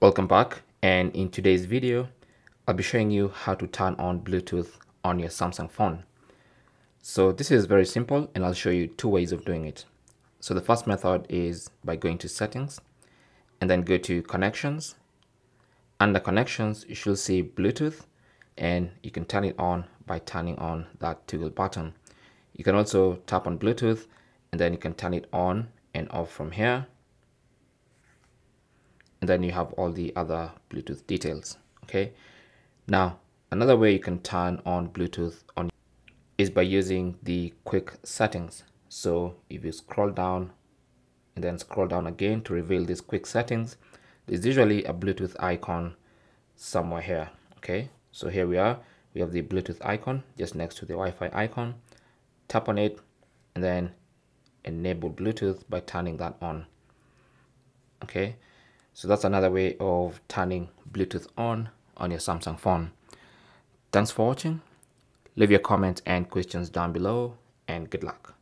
Welcome back, and in today's video I'll be showing you how to turn on Bluetooth on your Samsung phone. So this is very simple, and I'll show you two ways of doing it. So the first method is by going to settings and then go to connections. Under connections you should see Bluetooth, and you can turn it on by turning on that toggle button. You can also tap on Bluetooth and then you can turn it on and off from here. And then you have all the other Bluetooth details. Okay, now another way you can turn on Bluetooth on is by using the quick settings. So if you scroll down and then scroll down again to reveal these quick settings, there's usually a Bluetooth icon somewhere here. Okay, so here we are, we have the Bluetooth icon just next to the Wi-Fi icon. Tap on it and then enable Bluetooth by turning that on. Okay, so that's another way of turning Bluetooth on your Samsung phone. Thanks for watching. Leave your comments and questions down below, and good luck.